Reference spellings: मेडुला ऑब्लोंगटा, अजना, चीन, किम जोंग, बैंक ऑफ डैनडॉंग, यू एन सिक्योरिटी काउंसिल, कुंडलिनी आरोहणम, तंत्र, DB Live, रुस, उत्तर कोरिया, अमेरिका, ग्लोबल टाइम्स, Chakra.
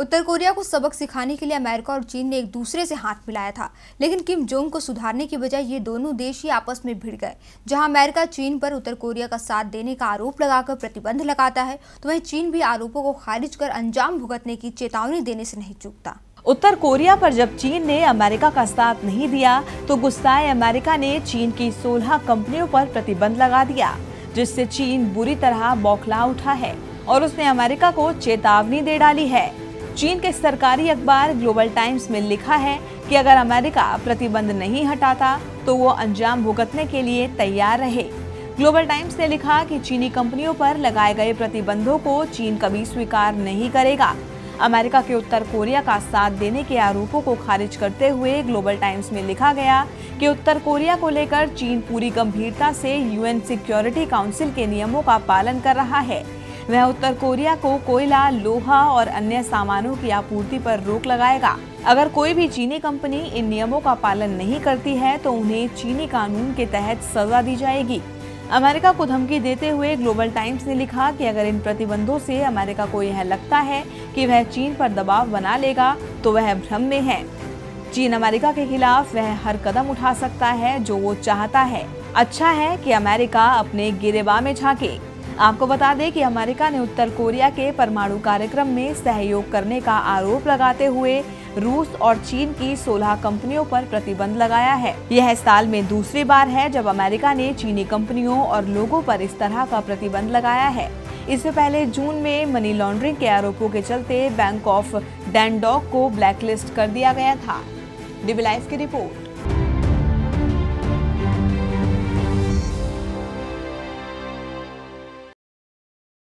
उत्तर कोरिया को सबक सिखाने के लिए अमेरिका और चीन ने एक दूसरे से हाथ मिलाया था, लेकिन किम जोंग को सुधारने की बजाय ये दोनों देश ही आपस में भिड़ गए। जहां अमेरिका चीन पर उत्तर कोरिया का साथ देने का आरोप लगाकर प्रतिबंध लगाता है, तो वहीं चीन भी आरोपों को खारिज कर अंजाम भुगतने की चेतावनी देने से नहीं चूकता। उत्तर कोरिया पर जब चीन ने अमेरिका का साथ नहीं दिया तो गुस्साए अमेरिका ने चीन की 16 कंपनियों पर प्रतिबंध लगा दिया, जिससे चीन बुरी तरह बौखला उठा है और उसने अमेरिका को चेतावनी दे डाली है। चीन के सरकारी अखबार ग्लोबल टाइम्स में लिखा है कि अगर अमेरिका प्रतिबंध नहीं हटाता तो वो अंजाम भुगतने के लिए तैयार रहे। ग्लोबल टाइम्स ने लिखा कि चीनी कंपनियों पर लगाए गए प्रतिबंधों को चीन कभी स्वीकार नहीं करेगा। अमेरिका के उत्तर कोरिया का साथ देने के आरोपों को खारिज करते हुए ग्लोबल टाइम्स में लिखा गया कि उत्तर कोरिया को लेकर चीन पूरी गंभीरता से UN सिक्योरिटी काउंसिल के नियमों का पालन कर रहा है। वह उत्तर कोरिया को कोयला, लोहा और अन्य सामानों की आपूर्ति पर रोक लगाएगा। अगर कोई भी चीनी कंपनी इन नियमों का पालन नहीं करती है तो उन्हें चीनी कानून के तहत सजा दी जाएगी। अमेरिका को धमकी देते हुए ग्लोबल टाइम्स ने लिखा कि अगर इन प्रतिबंधों से अमेरिका को यह लगता है कि वह चीन पर दबाव बना लेगा तो वह भ्रम में है। चीन अमेरिका के खिलाफ वह हर कदम उठा सकता है जो वो चाहता है। अच्छा है कि अमेरिका अपने गिरेबान में झांके। आपको बता दें कि अमेरिका ने उत्तर कोरिया के परमाणु कार्यक्रम में सहयोग करने का आरोप लगाते हुए रूस और चीन की 16 कंपनियों पर प्रतिबंध लगाया है। यह साल में दूसरी बार है जब अमेरिका ने चीनी कंपनियों और लोगों पर इस तरह का प्रतिबंध लगाया है। इससे पहले जून में मनी लॉन्ड्रिंग के आरोपों के चलते बैंक ऑफ डैनडॉंग को ब्लैकलिस्ट कर दिया गया था। DB Live की रिपोर्ट।